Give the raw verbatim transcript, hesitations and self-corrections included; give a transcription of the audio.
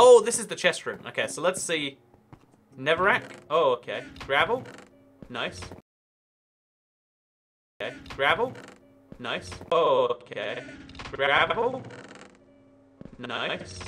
Oh, this is the chest room. Okay, so let's see. Neverack. Oh, okay. Gravel. Nice. Okay. Gravel. Nice. Oh, okay. Gravel. Nice.